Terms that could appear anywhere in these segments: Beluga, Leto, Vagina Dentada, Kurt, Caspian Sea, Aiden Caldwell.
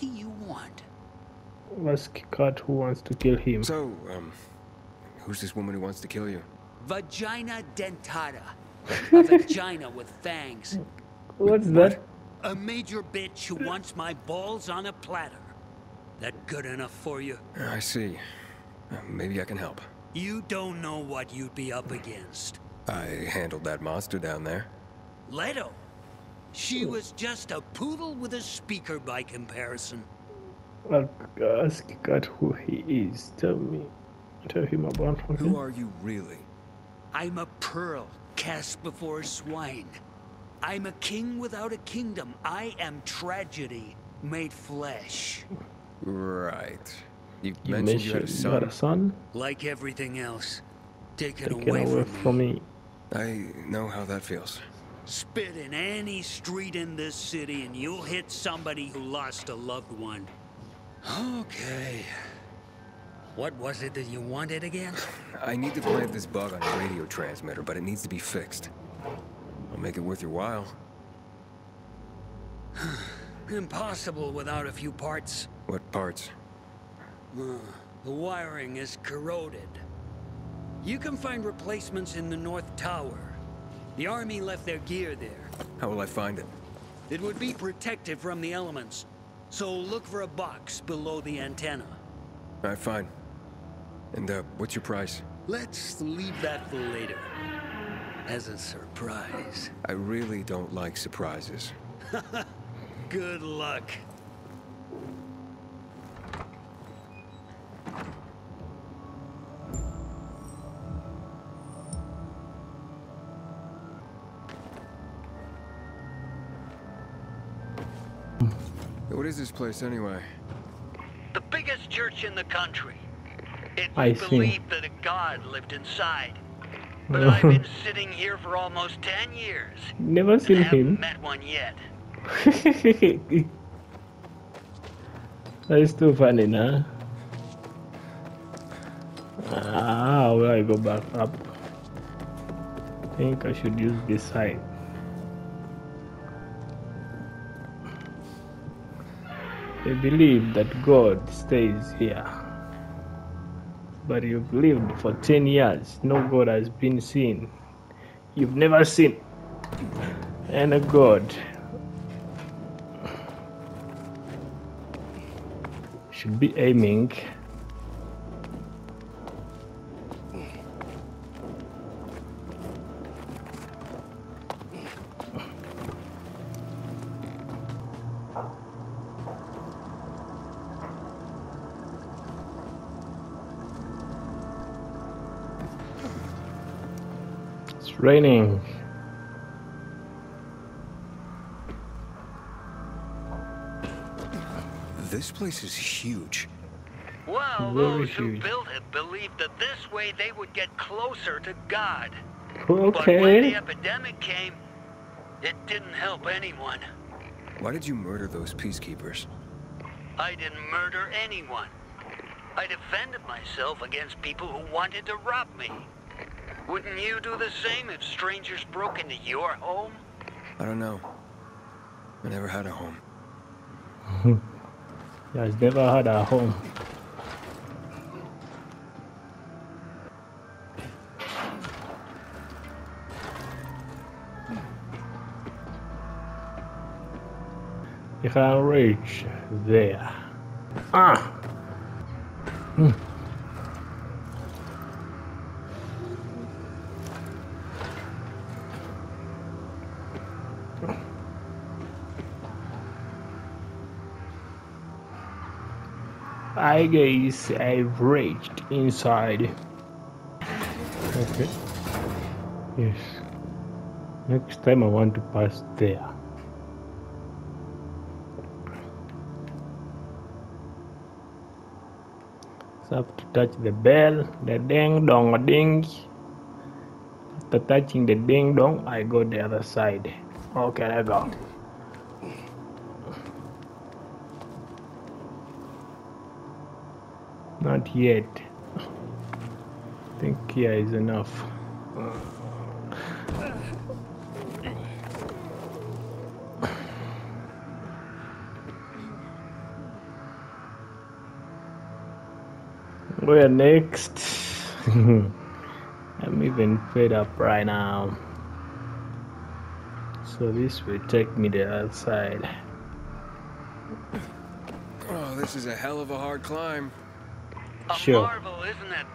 do you want? Ask Kurt who wants to kill him. So, who's this woman who wants to kill you? Vagina Dentada. A vagina with fangs. What's that? A major bitch who wants my balls on a platter. That good enough for you? I see. Maybe I can help. You don't know what you'd be up against. I handled that monster down there. Leto. She was just a poodle with a speaker by comparison. I'll ask God who he is. Tell him about him. Who are you really? I'm a pearl cast before swine. I'm a king without a kingdom. I am tragedy made flesh. Right. You mentioned you had a son? Like everything else. Taken away from me. I know how that feels. Spit in any street in this city and you'll hit somebody who lost a loved one. Okay. What was it that you wanted again? I need to plant this bug on a radio transmitter, but it needs to be fixed. I'll make it worth your while. Impossible without a few parts. What parts? The wiring is corroded. You can find replacements in the North Tower. The army left their gear there. How will I find it? It would be protected from the elements. So look for a box below the antenna. All right, fine. And what's your price? Let's leave that for later. As a surprise. I really don't like surprises. Good luck. What is this place anyway? The biggest church in the country. It's believed that a god lived inside. But I've been sitting here for almost 10 years. Never seen him. Met one yet. That is too funny, nah? Ah, where I go back up? I think I should use this side. They believe that God stays here, but you've lived for 10 years. No God has been seen. You've never seen any God. Should be aiming. Raining. This place is huge. Well, those who built it believed that this way they would get closer to God. Okay. But when the epidemic came, it didn't help anyone. Why did you murder those peacekeepers? I didn't murder anyone. I defended myself against people who wanted to rob me. Wouldn't you do the same if strangers broke into your home? I don't know. I never had a home. Yeah, I've never had a home. You can reach there. Ah! I guess I've reached inside. Okay. Yes. Next time I want to pass there. So I have to touch the bell, the ding dong ding. After touching the ding dong, I go the other side. Okay, I go. Not yet. I think here is enough. We are next. I'm even fed up right now. So this will take me the outside. Oh, this is a hell of a hard climb. Sure. A marvel, isn't it?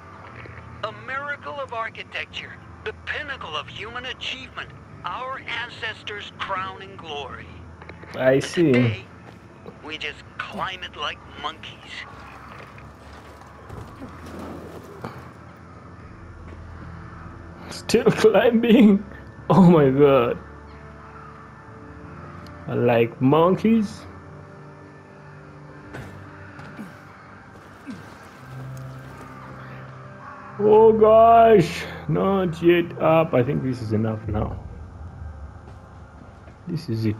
A miracle of architecture, the pinnacle of human achievement, our ancestors' crowning glory. I see. Today, we just climb it like monkeys. Still climbing? Oh my god. Like monkeys? Oh gosh, not yet up. I think this is enough now. This is it.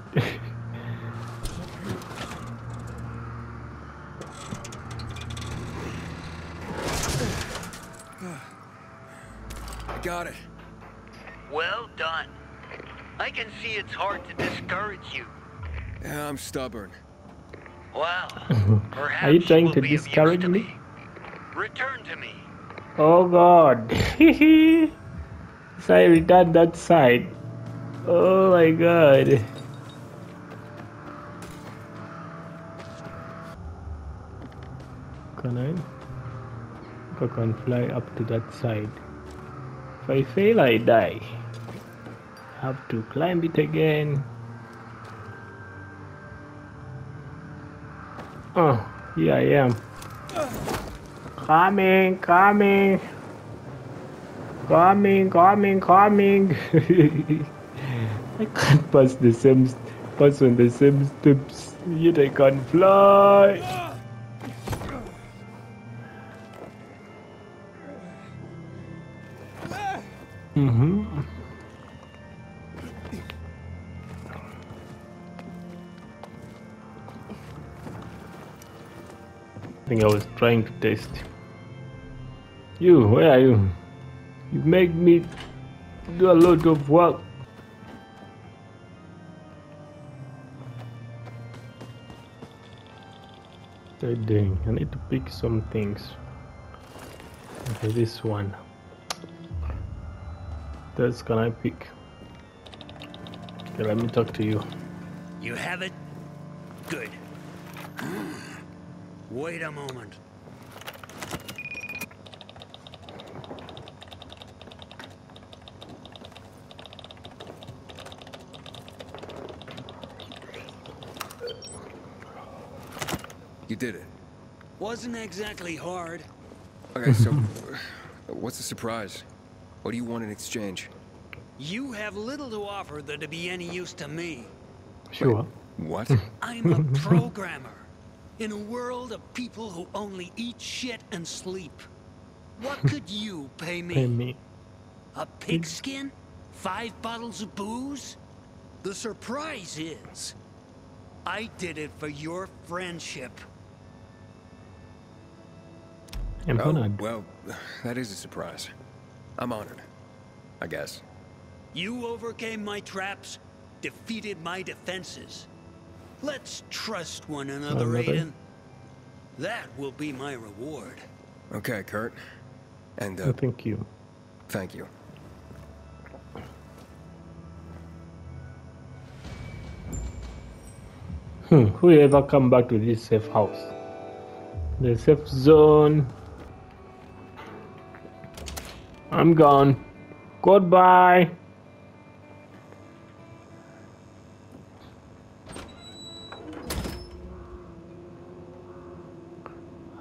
I got it. Well done. I can see it's hard to discourage you. Yeah, I'm stubborn. Well, perhaps. Are you trying to discourage me? Return to me. Oh god. So I returned that side. Oh my god. I can fly up to that side. If I fail, I die. Have to climb it again. Oh, here I am. Coming. I can't pass the same steps, yet I can't fly. I think I was trying to test. You, where are you? You make me do a lot of work. Dang, I need to pick some things. Okay, this one. This can I pick? Okay, let me talk to you. You have it? Good. Wait a moment. You did it. Wasn't exactly hard. Okay, so what's the surprise? What do you want in exchange? You have little to offer that to be any use to me. Sure. Wait, what? I'm a programmer. In a world of people who only eat shit and sleep. What could you pay me? A pigskin? 5 bottles of booze? The surprise is, I did it for your friendship. Oh, well, that is a surprise. I'm honored, I guess. You overcame my traps, defeated my defenses. Let's trust one another, Aiden. That will be my reward. Okay, Kurt. And thank you. Thank you. Whoever come back to this safe house. The safe zone. I'm gone. Goodbye.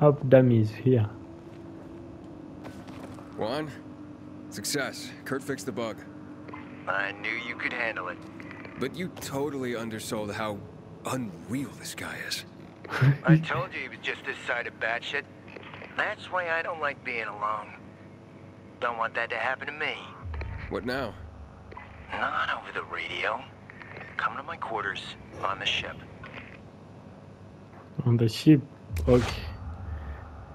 Half dummies here. One. Success. Kurt fixed the bug. I knew you could handle it. But you totally undersold how unreal this guy is. I told you he was just this side of batshit. That's why I don't like being alone. Don't want that to happen to me. What now? Not over the radio. Come to my quarters on the ship. On the ship? Okay.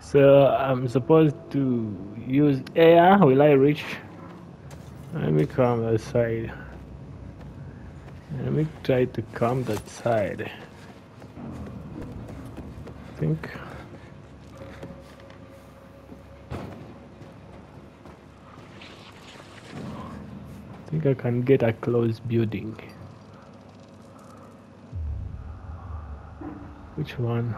So I'm supposed to use air. Will I reach? Let me come that side. Let me try to come that side. I think. motherfucker can get a close building. Which one?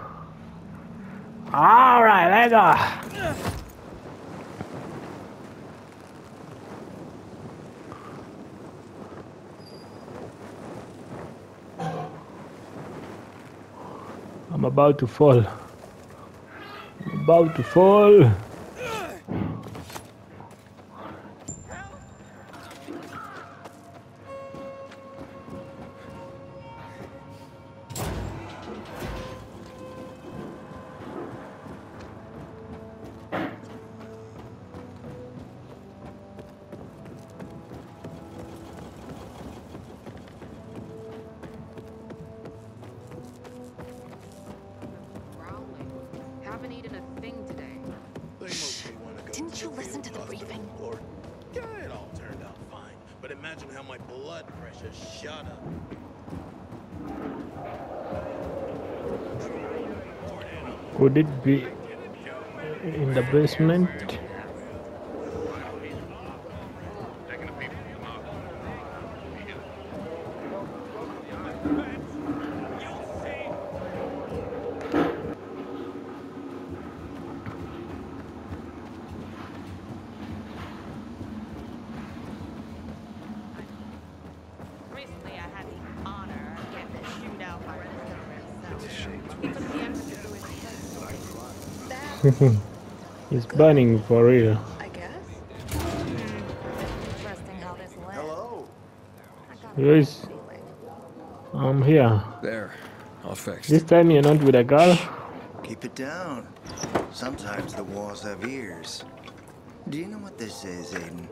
Alright, let's go! I'm about to fall. I'm about to fall. Could it be in the basement? It's burning for real. I guess. Interesting how this went. Hello. Yes. I'm here. There. All fixed. This time you're not with a girl. Keep it down. Sometimes the walls have ears. Do you know what this is, Aiden?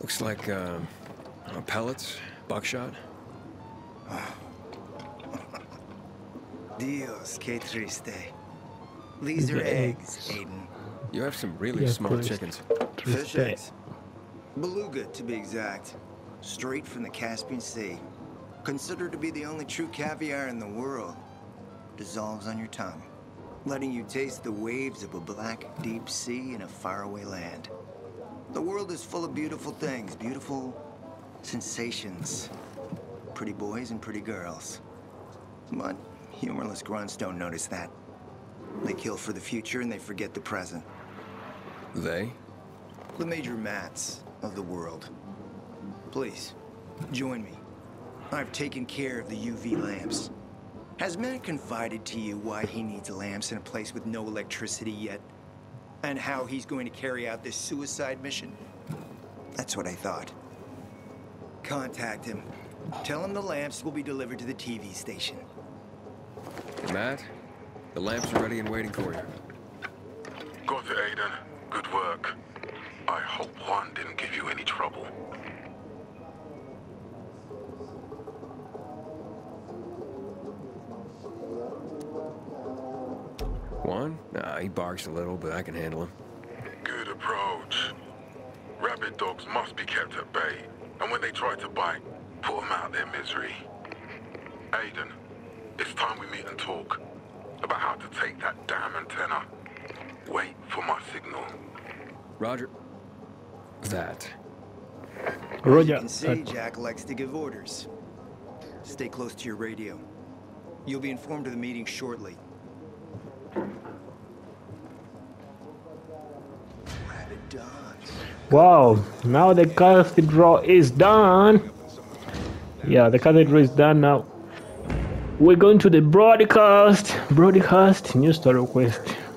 Looks like pellets, buckshot. Dios, que triste. These are eggs, Aiden. You have some really small chickens. Fish eggs. Beluga, to be exact. Straight from the Caspian Sea. Considered to be the only true caviar in the world. Dissolves on your tongue, letting you taste the waves of a black, deep sea in a faraway land. The world is full of beautiful things, beautiful sensations. Pretty boys and pretty girls. But humorless grunts don't notice that. They kill for the future and they forget the present. They? The major mats of the world. Please, join me. I've taken care of the UV lamps. Has man confided to you why he needs lamps in a place with no electricity yet? And how he's going to carry out this suicide mission? That's what I thought. Contact him. Tell him the lamps will be delivered to the TV station. Matt, the lamps are ready and waiting for you. Got it, Aiden. Good work. I hope Juan didn't give you any trouble. Juan? Nah, he barks a little, but I can handle him. Good approach. Rabid dogs must be kept at bay, and when they try to bite, put them out of their misery. Aiden, it's time we meet and talk about how to take that damn antenna. Wait for my signal. Roger. That. Roger. You can see Jack likes to give orders. Stay close to your radio. You'll be informed of the meeting shortly. Wow, now the cathedral is done. Yeah, the cathedral is done now. We're going to the broadcast news story request.